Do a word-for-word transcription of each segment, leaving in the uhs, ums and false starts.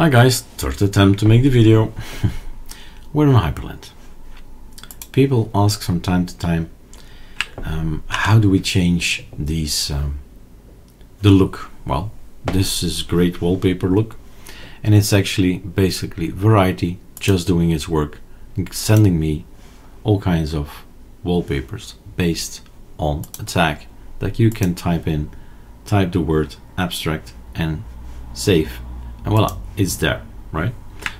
Hi guys, third attempt to make the video. We're on Hyprland. People ask from time to time, um, how do we change these, um, the look? Well, this is great wallpaper look, and it's actually basically Variety just doing its work, sending me all kinds of wallpapers based on a tag that you can type in, type the word abstract and save, and voila, it's there, right?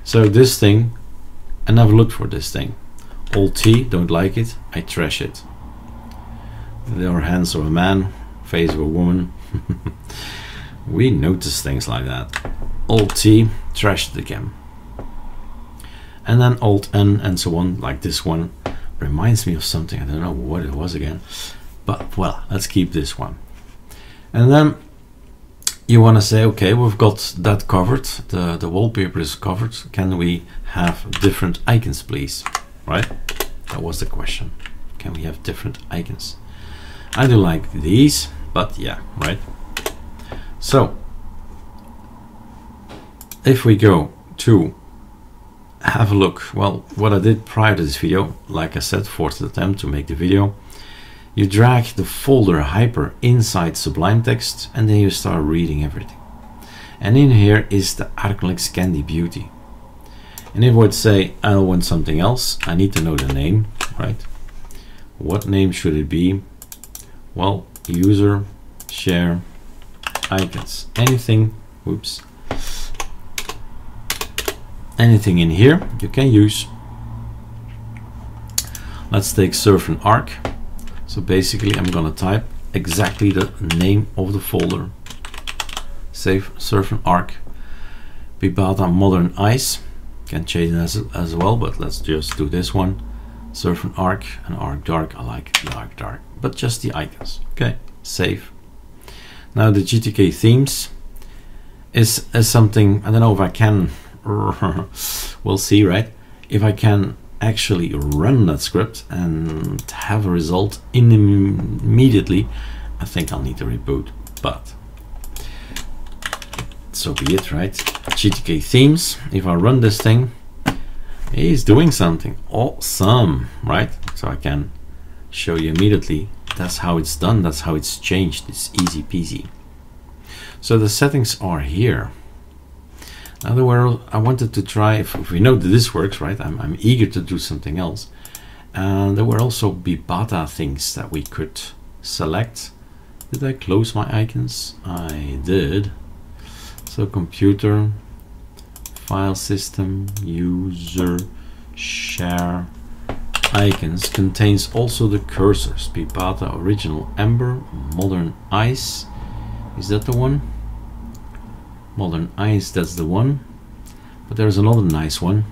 So this thing, I never looked for this thing. Alt T, don't like it, I trash it. There are hands of a man, face of a woman. We notice things like that. Alt T, trash it again. And then Alt N and so on, like this one. Reminds me of something, I don't know what it was again. But well, let's keep this one. And then you want to say, okay, we've got that covered, the, the wallpaper is covered. Can we have different icons, please? Right? That was the question. Can we have different icons? I do like these, but yeah, right? So, if we go to have a look, well, what I did prior to this video, like I said, fourth attempt to make the video, you drag the folder Hyper inside Sublime Text, and then you start reading everything. And in here is the ArcoLinux Candy Beauty. And if I would say, I want something else, I need to know the name, right? What name should it be? Well, user, share, icons, anything, whoops, anything in here you can use. Let's take Surfn-Arc. So basically I'm gonna type exactly the name of the folder. Save Surfn-Arc. Bibata Modern Ice. Can change it as, as well, but let's just do this one. Surfn-Arc and Arc-Dark. I like Arc-Dark, but just the icons. Okay, save. Now the G T K themes is, is something, I don't know if I can, we'll see, right? If I can actually run that script and have a result in immediately, I think I'll need to reboot, but so be it, right? G T K themes, if I run this thing, it's doing something awesome, right? So I can show you immediately that's how it's done, that's how it's changed, it's easy peasy. So the settings are here. In other words, I wanted to try, if, if we know that this works, right? I'm, I'm eager to do something else. And there were also Bibata things that we could select. Did I close my icons? I did. So computer, file system, user, share, icons contains also the cursors. Bibata, original Ember, modern ice. Is that the one? Modern Ice, that's the one, but there's another nice one.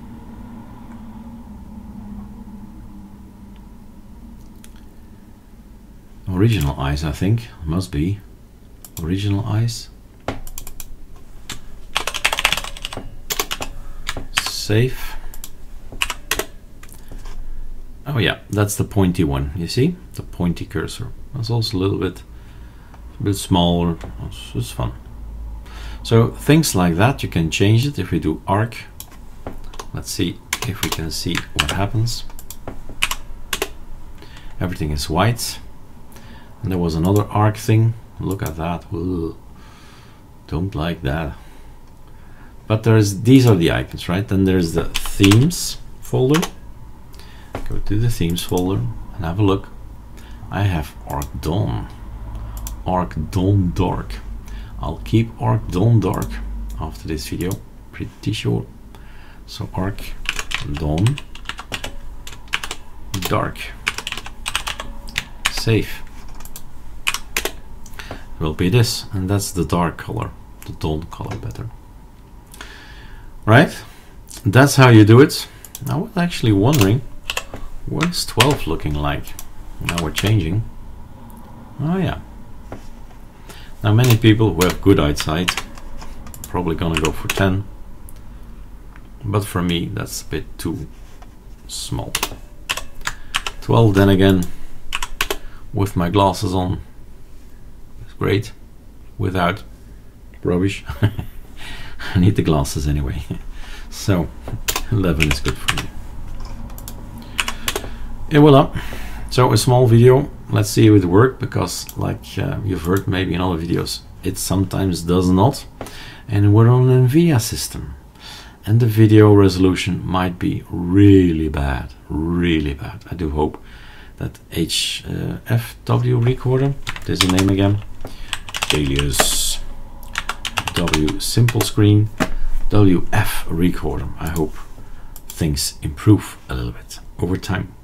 Original Ice, I think, must be. Original Ice. Save. Oh yeah, that's the pointy one, you see? The pointy cursor. That's also a little bit, a bit smaller, it's, it's fun. So things like that, you can change it. If we do Arc, let's see if we can see what happens. Everything is white. And there was another Arc thing. Look at that. Ooh, don't like that. But there is, these are the icons, right? Then there's the themes folder. Go to the themes folder and have a look. I have Arc-Dawn, Arc-Dawn-Dark. I'll keep Arc-Dawn-Dark after this video, pretty sure. So Arc-Dawn-Dark. Save. It will be this, and that's the dark color, the dawn color better. Right? That's how you do it. I was actually wondering, what is twelve looking like? Now we're changing. Oh yeah. Now many people who have good eyesight probably gonna go for ten, but for me that's a bit too small. twelve then again, with my glasses on, it's great, without, rubbish. I need the glasses anyway. So eleven is good for me. Et voila. So a small video. Let's see if it worked, because like uh, you've heard maybe in other videos, it sometimes does not. And we're on an NVIDIA system, and the video resolution might be really bad, really bad. I do hope that H F W recorder, there's the name again, alias W simple screen, W F recorder. I hope things improve a little bit over time.